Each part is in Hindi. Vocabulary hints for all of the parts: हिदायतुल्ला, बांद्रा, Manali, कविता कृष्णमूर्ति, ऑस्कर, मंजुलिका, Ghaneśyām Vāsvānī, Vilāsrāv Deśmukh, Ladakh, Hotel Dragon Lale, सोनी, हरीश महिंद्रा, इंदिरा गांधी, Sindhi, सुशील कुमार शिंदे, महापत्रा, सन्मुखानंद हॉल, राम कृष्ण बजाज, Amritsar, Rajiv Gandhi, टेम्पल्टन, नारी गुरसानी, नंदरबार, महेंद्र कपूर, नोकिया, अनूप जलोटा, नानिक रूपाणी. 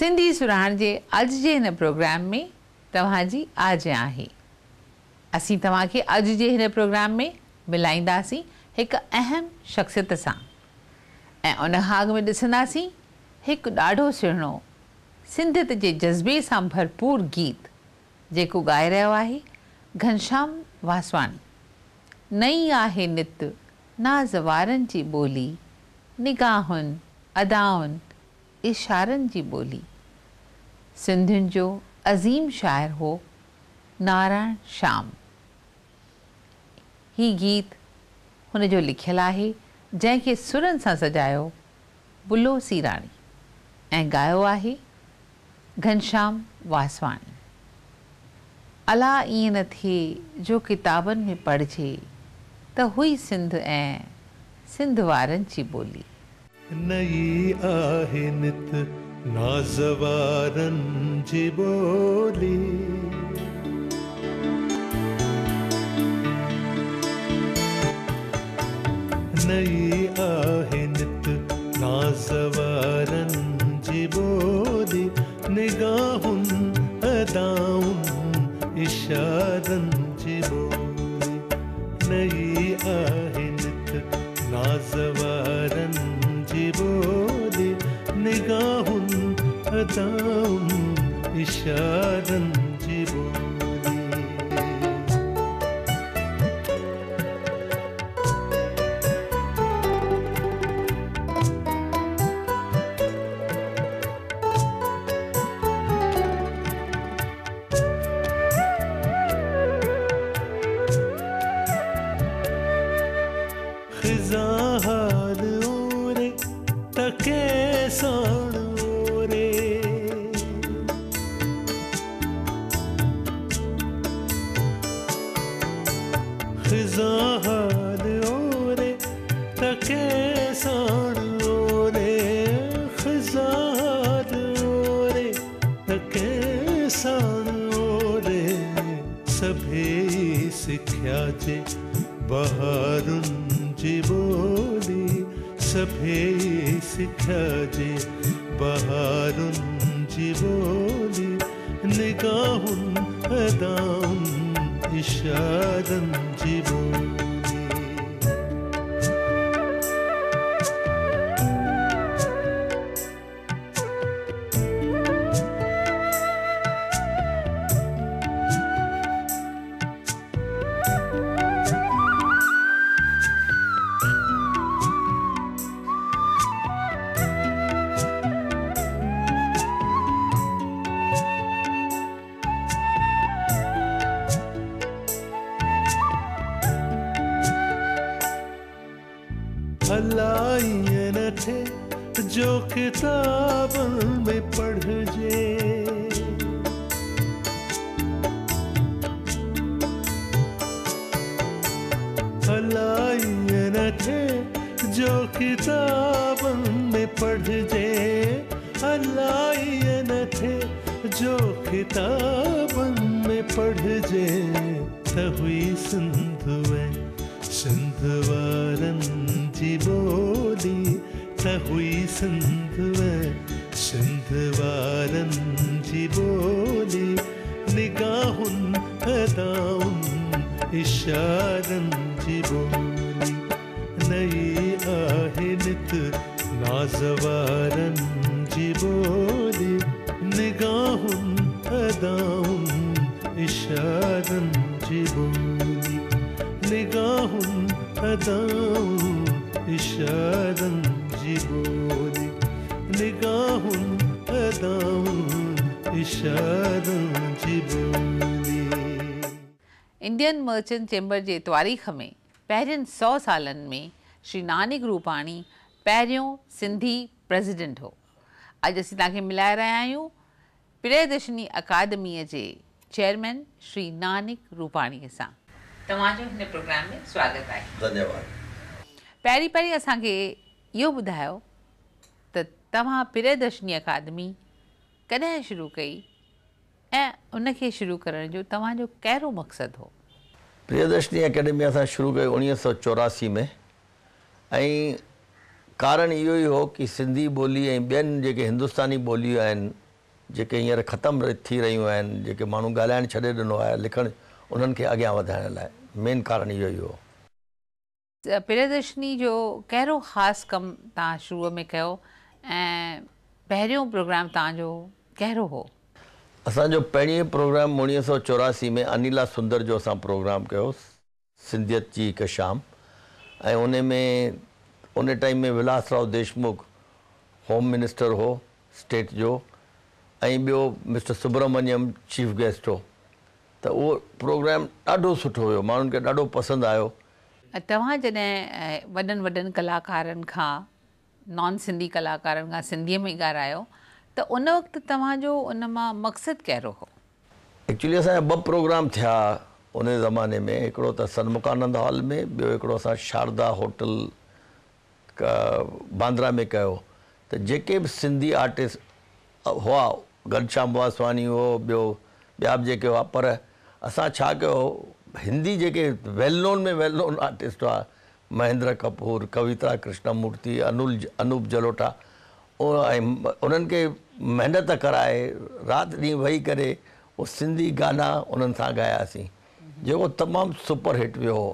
सिंधी सुराण जे अज जे हिन प्रोग्राम में तव्हांजी आज आहे। असीं तव्हांखे अज जे हिन प्रोग्राम में मिलाईंदासीं हिकु अहम शख्सियत सां ऐं उन हाग में ॾिसंदासीं हिकु ॾाढो सुहिणो सिंधियत जे जज्बे सां भरपूर गीत जेको ॻाए रहियो आहे घनश्याम वासवानी। नई आहे नित्य नाज़वारनि जी ॿोली, निगाहुनि अदाउनि इशारनि जी ॿोली। सिंधियुनि जो अज़ीम शाइर हो नारायण शाम। ही गीत हुन जो लिखियलु आहे जंहिंखे सुरनि सां सजायो बुलो सीराणी ऐं ॻायो आहे घनश्याम वासवानी। अला ईअं न थिए जो किताबनि में पढ़िजे त हुई सिंध ऐं सिंध वारनि जी ॿोली। नई आहे नित नाज़वारनि जी ॿोली, नई आहे नित नाज़वारनि जी ॿोली, निगाहुनि अदाउनि इशारनि जी ॿोली। नई आहे नित नाज़वारनि बोली, निगाहुन अदाउन इशारन जी बोली। खिजा हाल के साणो रे खिजा हाल ओरे तके साणो रे, खिजा हाल ओरे तके साणो रे। सभे सिख्या जे बहारुन जी बोली, सभे सिखा जे बहारुन जी बोली, निगाहुन अदाउन इशारन जी बोली। इंडियन मर्चेंट चेंबर जे तारीख़ में पहिरियनि 100 सालनि में श्री नानिक रूपाणी पहिरियों सिंधी प्रेसिडेंट हो। अॼु असीं तव्हांखे मिलाए रहिया आहियूं प्रियदर्शनी अकादमीअ जे चेयरमैन श्री नानिक रूपाणीअ सां। तव्हांजो हिन प्रोग्राम में स्वागत आहे, धन्यवाद। पहिरीं असांखे इहो ॿुधायो त तव्हां प्रियदर्शनी अकादमी कॾहिं शुरू कई ऐं उनखे शुरू करण जो तव्हांजो कहिड़ो मक़सदु हो? प्रियदर्शनी अकेडमी असां शुरू कई 1984 में ऐं कारण इहो ई हो कि सिंधी ॿोली ऐं ॿियनि जेके हिंदुस्तानी ॿोलियूं आहिनि जेके हींअर ख़त्म थी रहियूं आहिनि, जेके माण्हू ॻाल्हाइणु छॾे ॾिनो आहे, लिखणु उन्हनि खे अॻियां वधाइण लाइ मेन कारण इहो ई हो। प्रियदर्शनी जो कहिड़ो ख़ासि कमु तव्हां शुरूअ में कयो ऐं पहिरियों प्रोग्राम तव्हांजो कहिड़ो हो? असांजो पहिरियों प्रोग्राम 1984 में अनिला सुंदर जो असां प्रोग्राम कयो, सिंधियत जी हिकु शाम, ऐं उन टाइम में विलासराव देशमुख होम मिनिस्टर हो स्टेट जो, ऐं ॿियो मिस्टर सुब्रमण्यम चीफ गेस्ट हो। त उहो प्रोग्राम ॾाढो सुठो हुयो, माण्हुनि खे ॾाढो पसंदि आयो। तव्हां जॾहिं वॾनि वॾनि कलाकारनि खां, नॉन सिंधी कलाकारनि खां सिंधीअ में ॻाल्हायो, त उन वक़्तु तव्हांजो उन मां मक़सदु कहिड़ो हो? एक्चुअली असांजा ॿ प्रोग्राम थिया उन ज़माने में, हिकिड़ो त सन्मुखानंद हॉल में, ॿियो हिकिड़ो असां शारदा होटल बांद्रा में कयो। त जेके बि सिंधी आर्टिस्ट हुआ, घनश्याम वासवानी हो, ॿियो ॿिया बि जेके हुआ, पर असां छा कयो, हिंदी जेके वेल नोन आर्टिस्ट हुआ, महेंद्र कपूर, कविता कृष्णमूर्ति, अनूप जलोटा, ऐं उन्हनि खे महिनत कराए राति ॾींहुं वेही करे उहो सिंधी गाना उन्हनि सां ॻायासीं, जेको तमामु सुपर हिट वियो हो।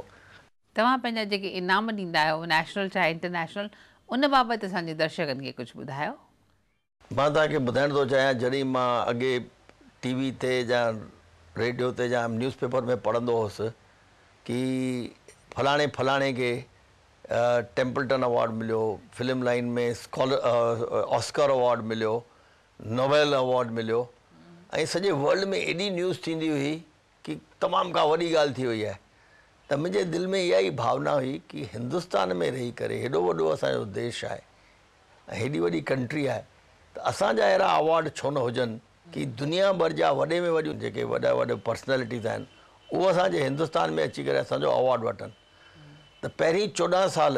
तव्हां पंहिंजा जेके इनाम ॾींदा आहियो, नेशनल चाहे इंटरनेशनल, उन बाबति असांजे दर्शकनि खे कुझु ॿुधायो। मां तव्हांखे ॿुधाइण थो चाहियां, जॾहिं मां अॻे टीवी ते या रेडियो ते या न्यूज़पेपर में पढ़ंदो हुउसि कि फलाणे फलाणे खे टेम्पल्टन अवॉर्ड मिलियो, फिल्म लाइन में ऑस्कर अवॉर्ड मिलियो, नोबेल अवॉर्ड मिलियो, ऐं सॼे वर्ल्ड में एॾी न्यूज़ थींदी हुई कि तमामु का वॾी ॻाल्हि थी वई आहे। त मुंहिंजे दिलि में इहा ई भावना हुई कि हिंदुस्तान में रही करे, हेॾो वॾो असांजो देश आहे ऐं हेॾी वॾी कंट्री आहे, त असांजा अहिड़ा अवॉर्ड छो न हुजनि कि दुनिया भर जा वॾे में वॾियूं जेके वॾा वॾा पर्सनैलिटीज़ आहिनि उहे असांजे हिंदुस्तान में अची करे असांजो अवॉर्ड वठनि। त पहिरीं 14 साल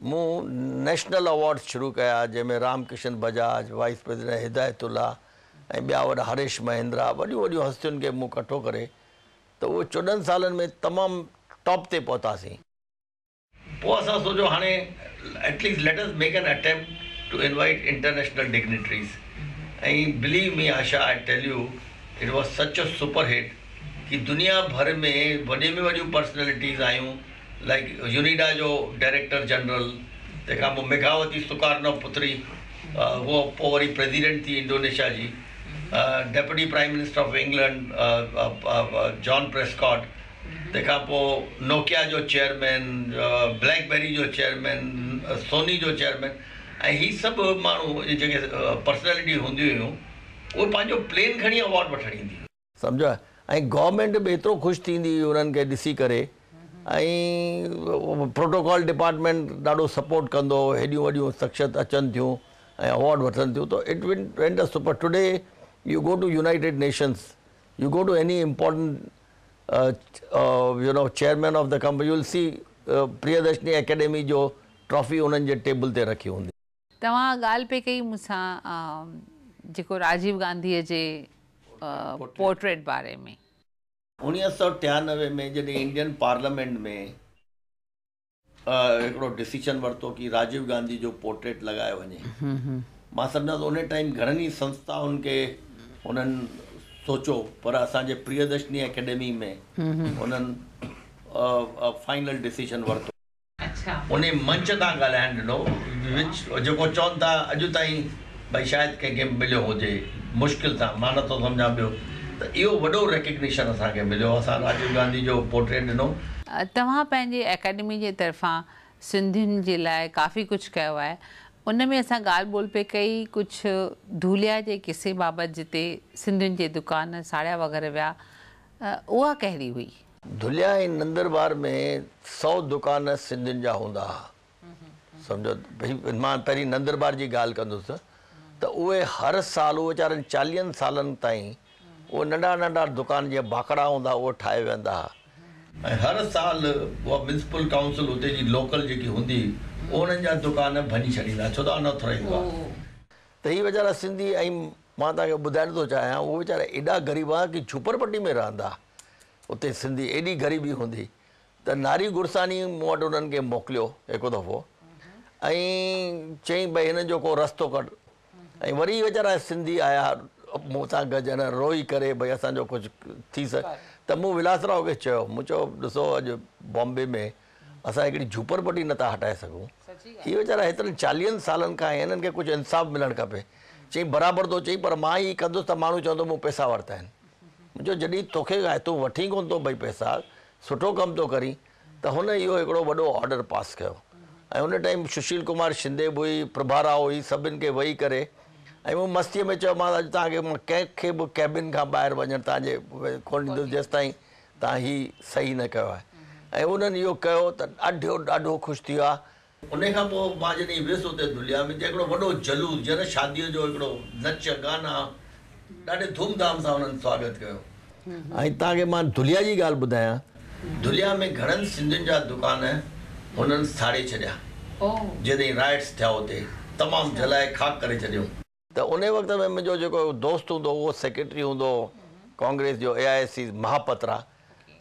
मूं नेशनल अवॉर्ड शुरू कया, जंहिंमें राम कृष्ण बजाज, वाइस प्रेसिडेंट हिदायतुल्ला ऐं ॿिया वॾा हरीश महिंद्रा, वॾियूं वॾियूं हस्तियुनि खे मूं इकठो करे, त उहो 14 सालनि में तमामु टॉप ते पहुतासीं। पोइ असां सोचियो हाणे at least let us make an attempt to invite international dignitaries, ऐं believe me Asha, I tell you it was such a super hit कि दुनिया भर में वॾियूं पर्सनैलिटीज़ आहियूं, लाइक यूनिडा जो डायरेक्टर जनरल, तंहिंखां पोइ मेघावती सुकार्नो पुत्री, उहो पोइ वरी प्रेसिडेंट थी इंडोनेशिया जी, deputy prime minister of England John Prescott, तंहिंखां पोइ नोकिया जो चेयरमैन, ब्लैकबेरी जो चेयरमैन, सोनी जो चेयरमैन, ऐं ही सभु माण्हू जेके पर्सनैलिटी हूंदियूं हुयूं उहे पंहिंजो प्लेन खणी अवॉर्ड वठण ईंदी हुई, सम्झो। ऐं गवर्नमेंट बि एतिरो ख़ुशि थींदी हुई उन्हनि खे ॾिसी करे, ऐं प्रोटोकॉल डिपार्टमेंट ॾाढो सपोर्ट कंदो हो, हेॾियूं वॾियूं शख्सियत अचनि थियूं ऐं अवॉर्ड वठनि थियूं। तो it went a super. Today you go to United Nations, you go to any important chairman of the company, you'll see Priydarśnī Akādmī jo trophy unhan je table te rakhi hundi। Tava gaal pe kai musa jeko Rajiv Gandhi je portrait bare mein 1993 में जॾहिं इंडियन पार्लियामेंट में हिकिड़ो डिसीजन वरितो कि राजीव गांधी जो पोर्ट्रेट लगाए वञे, मां सम्झा थो उन टाइम घणनि ई संस्थाउनि खे उन्हनि सोचो, पर असांजे प्रियदर्शनी अकेडमी में उन्हनि फाइनल डिसीजन वरितो। अच्छा। उन मंच तां ॻाल्हाइणु ॾिनो जेको चवनि था अॼु ताईं भई शायदि कंहिंखे मिलियो हुजे, मुश्किल सां, मां नथो सम्झां पियो, त इहो वॾो रिकग्निशन असांखे मिलियो, असां राजीव गांधी जो पोर्ट्रेट ॾिनो। तव्हां पंहिंजे अकेडमी जे तरफ़ां सिंधियुनि जे लाइ काफ़ी कुझु कयो आहे, उन में असां ॻाल्हि ॿोल पे कई कुझु धूलिया जे किसे बाबति जिते सिंधियुनि जे दुकान, साड़िया वग़ैरह विया, उहा कहिड़ी हुई? धुलिया ऐं नंदरबार में 100 दुकान सिंधियुनि जा हूंदा हुआ, सम्झो। भई मां पहिरीं नंदरबार जी ॻाल्हि कंदुसि, त उहे हर साल उहे वीचारनि 40 सालनि ताईं उहे नंढा नंढा दुकान जीअं बाकड़ा हूंदा उहे ठाहे वेंदा हुआ, ऐं हर साल उहा म्युनिसिपल काउंसिल हुते जी लोकल जेकी हूंदी उन्हनि जा दुकान भञी छॾींदा, छो त अनऑथराइज़ हुआ। त ही वीचारा सिंधी, ऐं मां तव्हांखे ॿुधाइण थो चाहियां, उहे वीचारा एॾा ग़रीब हुआ कि झूपड़पट्टी में रहंदा उते सिंधी, एॾी ग़रीबी हूंदी। त नारी गुरसानी मूं वटि उन्हनि खे मोकिलियो हिकु दफ़ो, ऐं चई भई हिन जो को रस्तो कढ, ऐं वरी वीचारा सिंधी आया मूंसां गॾु रोई करे भई असांजो कुझु थी सघे त मूं विलासराव खे चयो, मूं चयो ॾिसो अॼु बॉम्बे में असां हिकिड़ी झूपड़पट्टी नथा हटाए सघूं, इहे वीचारा हेतिरनि 40 सालनि खां आहिनि, हिननि खे कुझु इंसाफ़ मिलणु खपे। चई बराबरि थो चई, पर मां ई कंदुसि त माण्हू चवंदो मूं पैसा वरिता आहिनि। मुंहिंजो जॾहिं तोखे तूं वठी कोन थो भई पैसा, सुठो कमु थो करी, त हुन इहो हिकिड़ो वॾो ऑडर पास कयो। ऐं हुन टाइम सुशील कुमार शिंदे बि हुई, प्रभा राव हुई, सभिनि खे वेही करे ऐं मूं मस्तीअ में चयो मां अॼु तव्हांखे मां कंहिंखे बि कैबिन खां ॿाहिरि वञणु तव्हांजे कोन ॾींदुसि जेसिताईं तव्हां ही सही न कयो आहे। ऐं उन्हनि इहो कयो त ॾाढो ॾाढो ख़ुशि थी वियो आहे। उनखां पोइ मां जॾहिं वियुसि हुते दुनिया में, हिकिड़ो वॾो जलूस जन शादीअ जो हिकिड़ो नच गाना ॾाढे धूमधाम सां हुननि स्वागत कयो। ऐं तव्हांखे मां दुलिया जी ॻाल्हि ॿुधायां, दुलिया में घणनि सिंधियुनि जा दुकान हुननि साड़े छॾिया जॾहिं राइट्स थिया हुते, तमामु जलाए खाक करे छॾियो। त उन वक़्त में मुंहिंजो जेको दोस्त हूंदो उहो सेक्रेटरी हूंदो कांग्रेस जो AISC महापत्रा,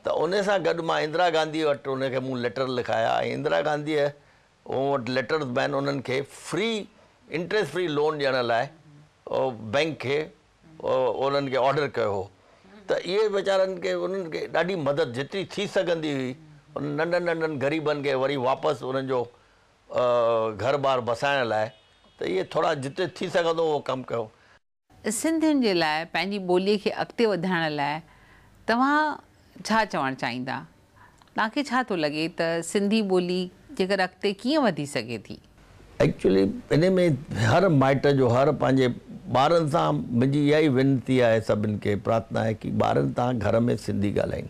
त उन सां गॾु मां इंदिरा गांधी वटि उनखे मूं लेटर लिखाया ऐं इंदिरा गांधीअ वटि लेटर्स आहिनि उन्हनि खे फ्री इंट्रस्ट फ्री लोन ॾियण लाइ बैंक खे उन्हनि खे ऑडर कयो हो। त इहे वीचारनि खे उन्हनि खे ॾाढी मदद जेतिरी थी सघंदी हुई उन नंढनि नंढनि ग़रीबनि खे वरी वापसि उन्हनि जो घर बार बसाइण लाइ, त इहे थोरा जिते थी सघंदो उहो कमु कयो। सिंधियुनि जे लाइ पंहिंजी ॿोलीअ खे अॻिते वधाइण लाइ तव्हां छा चवणु चाहींदा? तव्हांखे छा थो लॻे त सिंधी ॿोली जेकर अॻिते कीअं वधी सघे थी? एक्चुअली इन में हर माइट जो हर पंहिंजे ॿारनि सां मुंहिंजी इहा ई विनती आहे सभिनि खे, प्रार्थना आहे कि ॿारनि सां घर में सिंधी ॻाल्हाइनि।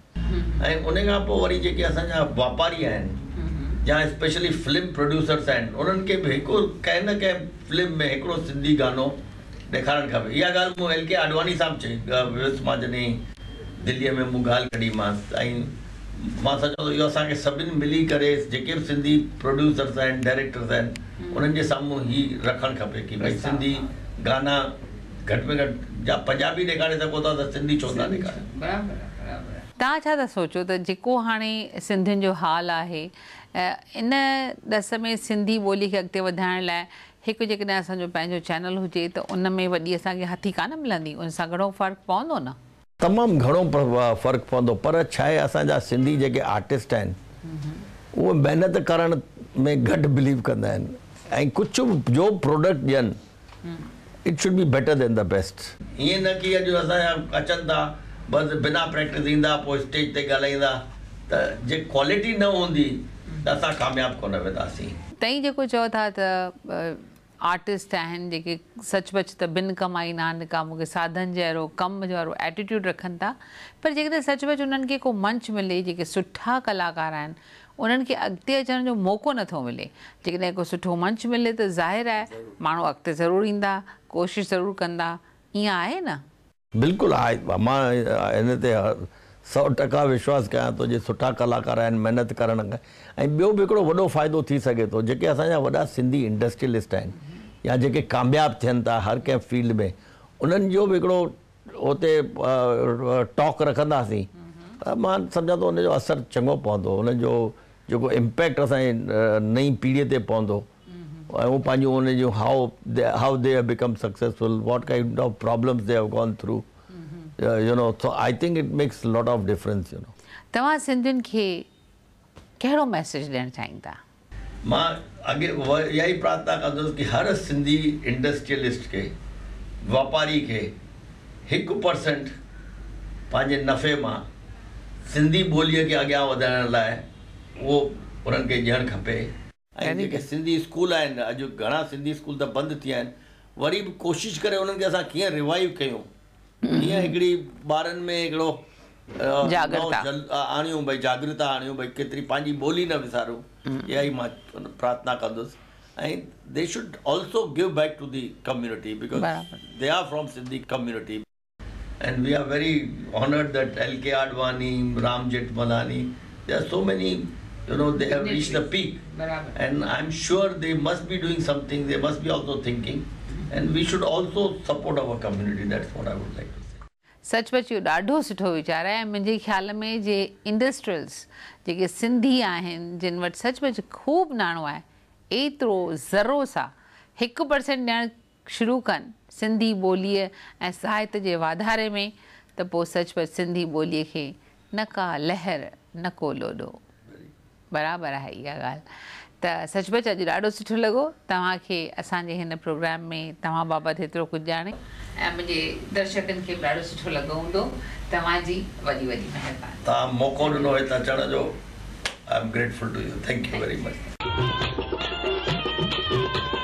ऐं उनखां पोइ वरी जेके असांजा वापारी आहिनि या स्पेशली फिल्म प्रोड्यूसर्स आहिनि उन्हनि खे बि हिकु कंहिं न कंहिं फिल्म में हिकिड़ो सिंधी गानो ॾेखारणु खपे। इहा ॻाल्हि मूं LK आडवाणी साहिबु चई वियुसि मां जॾहिं दिल्लीअ में मूं ॻाल्हि कढीमांसि। ऐं मां सोचियो त इहो असांखे सभिनि मिली करे जेके बि सिंधी प्रोड्यूसर्स आहिनि डायरेक्टर्स आहिनि उन्हनि जे साम्हूं ई रखणु खपे कि भई सिंधी गाना घटि में घटि जा पंजाबी ॾेखारे सघो था त सिंधी छो था ॾेखारे। तव्हां छा था सोचो त जेको हाणे सिंधियुनि जो हाल आहे इन ॾस में सिंधी ॿोली खे अॻिते वधाइण लाइ हिकु जेकॾहिं असांजो पंहिंजो चैनल हुजे त उन में वॾी असांखे हथी कान मिलंदी, उन सां घणो फ़र्क़ु पवंदो न? तमामु घणो फ़र्क़ु पवंदो, पर छा आहे असांजा सिंधी जेके आर्टिस्ट आहिनि उहे महिनत करण में घटि बिलीव कंदा आहिनि ऐं कुझु जो प्रोडक्ट ॾियनि it should be better than the best. ईअं न की अॼु असांजा अचनि था बसि बिना प्रैक्टिस ईंदा पोइ स्टेज ते ॻाल्हाईंदा, त जे क्वालिटी न हूंदी त असां कामयाबु कोन वेंदासीं। तव्हीं जेको चओ था त आर्टिस्ट आहिनि जेके सचपच त बिन कमाई नानका मूंखे साधन जहिड़ो कम जहिड़ो एटीट्यूड रखनि था, पर जेकॾहिं सचपच उन्हनि खे को मंच मिले, जेके सुठा कलाकार आहिनि उन्हनि खे अॻिते अचण जो मौक़ो नथो मिले, जेकॾहिं को सुठो मंच मिले त ज़ाहिर आहे माण्हू अॻिते ज़रूरु ईंदा, कोशिशि ज़रूरु कंदा, ईअं आहे न? बिल्कुलु आहे, मां हिन ते 100% विश्वासु कयां थो। जे सुठा कलाकार आहिनि महिनत करण खां ऐं ॿियो बि हिकिड़ो वॾो फ़ाइदो थी सघे थो, जेके असांजा वॾा सिंधी इंडस्ट्रियलिस्ट आहिनि या जेके कामयाबु थियनि था हर कंहिं फील्ड में उन्हनि जो बि हिकिड़ो उते टॉक रखंदासीं त मां सम्झां थो उनजो असरु चङो पवंदो, उनजो जेको इम्पैक्ट असांजी नई पीढ़ीअ ते पवंदो ऐं उहो पंहिंजो उन जो how they have become successful, what kind of problems they have gone through, you know, so I think it makes lot of difference, you know. तव्हां सिंधियुनि खे कहिड़ो मैसेज ॾियणु चाहींदा? मां अॻे इहा ई प्रार्थना कंदुसि कि हर सिंधी इंडस्ट्रियलिस्ट खे, वापारी खे 1% पंहिंजे नफ़े मां सिंधी ॿोलीअ खे अॻियां वधाइण लाइ उहो उन्हनि खे ॾियणु खपे। ऐं जेके सिंधी स्कूल आहिनि, अॼु घणा सिंधी स्कूल त बंदि थी विया आहिनि, वरी बि कोशिशि करे उन्हनि खे असां कीअं रिवाइव कयूं, कीअं हिकिड़ी ॿारनि में हिकिड़ो आणियूं भई जागृता आणियूं भई केतिरी पंहिंजी ॿोली न विसारूं, इहा ई मां प्रार्थना कंदुसि। ऐं they should also give back to the community because they are from Sindhi community and we are very honoured that LK Advani, Ram Jethmalani, they are so many, you know, they have reached the peak and I'm sure they must be doing something, they must be also thinking and we should also support our community, that's what I would like to say. सचपच इहो ॾाढो सुठो वीचार आहे। मुंहिंजे ख़्याल में जे इंडस्ट्रियल्स जेके सिंधी आहिनि जिन वटि सचपच ख़ूब नाणो आहे एतिरो ज़रो सां 1% ॾियणु शुरू कनि सिंधी ॿोलीअ ऐं साहित्य जे वाधारे में तो पोइ सचपच सिंधी ॿोलीअ खे न का लहर न को लोॾो। बराबर है इहा ॻाल्हि। त सचपच अॼु ॾाढो सुठो लॻो तव्हांखे असांजे हिन प्रोग्राम में तव्हां बाबति हेतिरो कुझु ॼाणे ऐं मुंहिंजे दर्शकनि खे बि ॾाढो सुठो लॻो हूंदो। तव्हांजी वॾी वॾी महिरबानी। तव्हां मौक़ो ॾिनो हिते अचण जो। I am grateful to you. Thank you very much.